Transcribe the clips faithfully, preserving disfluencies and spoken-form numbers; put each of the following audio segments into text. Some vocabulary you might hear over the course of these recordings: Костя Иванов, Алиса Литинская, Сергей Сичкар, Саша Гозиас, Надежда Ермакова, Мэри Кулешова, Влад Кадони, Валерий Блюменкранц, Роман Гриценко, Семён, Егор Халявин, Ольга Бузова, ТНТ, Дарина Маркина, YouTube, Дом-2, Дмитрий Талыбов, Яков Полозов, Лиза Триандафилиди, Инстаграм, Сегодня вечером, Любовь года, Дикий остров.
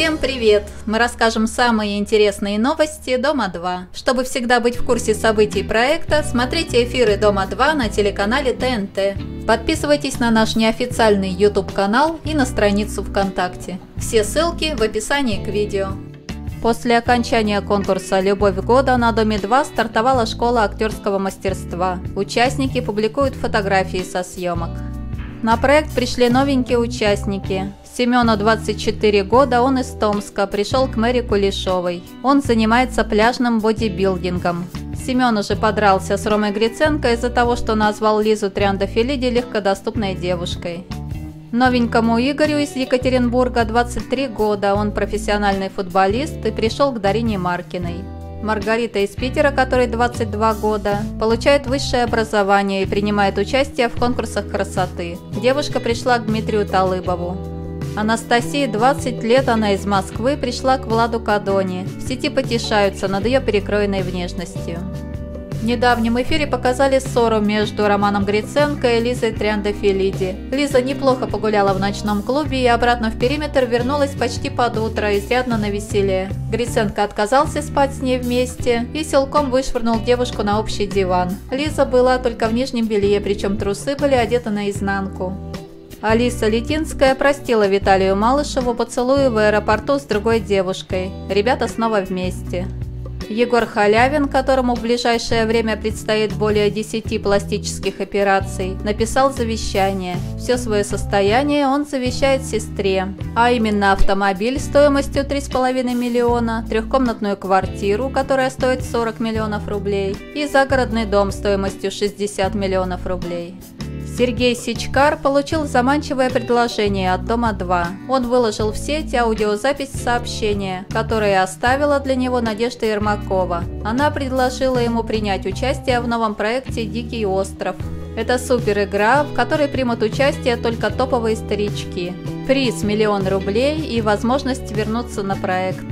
Всем привет! Мы расскажем самые интересные новости Дома два. Чтобы всегда быть в курсе событий проекта, смотрите эфиры Дома два на телеканале Т Н Т. Подписывайтесь на наш неофициальный YouTube-канал и на страницу ВКонтакте. Все ссылки в описании к видео. После окончания конкурса «Любовь года» на Доме два стартовала школа актерского мастерства. Участники публикуют фотографии со съемок. На проект пришли новенькие участники. Семену двадцать четыре года, он из Томска, пришел к Мэри Кулешовой. Он занимается пляжным бодибилдингом. Семен уже подрался с Ромой Гриценко из-за того, что назвал Лизу Триандафилиди легкодоступной девушкой. Новенькому Игорю из Екатеринбурга двадцать три года, он профессиональный футболист и пришел к Дарине Маркиной. Маргарита из Питера, которой двадцать два года, получает высшее образование и принимает участие в конкурсах красоты. Девушка пришла к Дмитрию Талыбову. Анастасии двадцать лет, она из Москвы, пришла к Владу Кадони. В сети потешаются над ее перекроенной внешностью. В недавнем эфире показали ссору между Романом Гриценко и Лизой Триандафилиди. Лиза неплохо погуляла в ночном клубе и обратно в периметр вернулась почти под утро, изрядно навеселее. Гриценко отказался спать с ней вместе и силком вышвырнул девушку на общий диван. Лиза была только в нижнем белье, причем трусы были одеты наизнанку. Алиса Литинская простила Виталию Малышеву поцелую в аэропорту с другой девушкой. Ребята снова вместе. Егор Халявин, которому в ближайшее время предстоит более десяти пластических операций, написал завещание. Все свое состояние он завещает сестре, а именно автомобиль стоимостью три с половиной миллиона, трехкомнатную квартиру, которая стоит сорок миллионов рублей, и загородный дом стоимостью шестьдесят миллионов рублей. Сергей Сичкар получил заманчивое предложение от Дома два. Он выложил в сеть аудиозапись сообщения, которое оставила для него Надежда Ермакова. Она предложила ему принять участие в новом проекте «Дикий остров». Это супер-игра, в которой примут участие только топовые старички. Приз – миллион рублей и возможность вернуться на проект.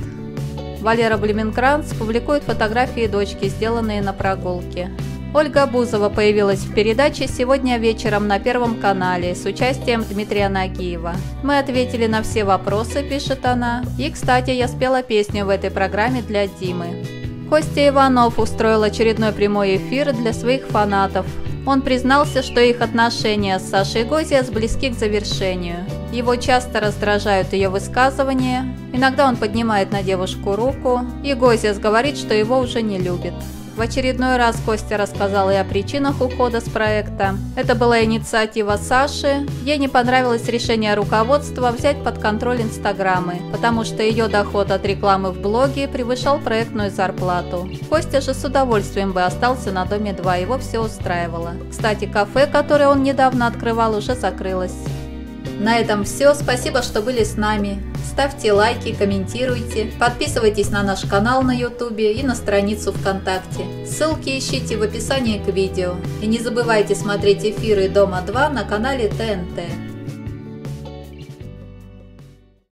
Валерий Блюменкранц публикует фотографии дочки, сделанные на прогулке. Ольга Бузова появилась в передаче «Сегодня вечером» на Первом канале с участием Дмитрия Нагиева. «Мы ответили на все вопросы», – пишет она. И, кстати, я спела песню в этой программе для Димы. Костя Иванов устроил очередной прямой эфир для своих фанатов. Он признался, что их отношения с Сашей Гозиас близки к завершению. Его часто раздражают ее высказывания, иногда он поднимает на девушку руку, и Гозиас говорит, что его уже не любит. В очередной раз Костя рассказал и о причинах ухода с проекта. Это была инициатива Саши. Ей не понравилось решение руководства взять под контроль Инстаграмы, потому что ее доход от рекламы в блоге превышал проектную зарплату. Костя же с удовольствием бы остался на Доме два, его все устраивало. Кстати, кафе, которое он недавно открывал, уже закрылось. На этом все. Спасибо, что были с нами. Ставьте лайки, комментируйте, подписывайтесь на наш канал на YouTube и на страницу ВКонтакте. Ссылки ищите в описании к видео. И не забывайте смотреть эфиры Дома два на канале Т Н Т.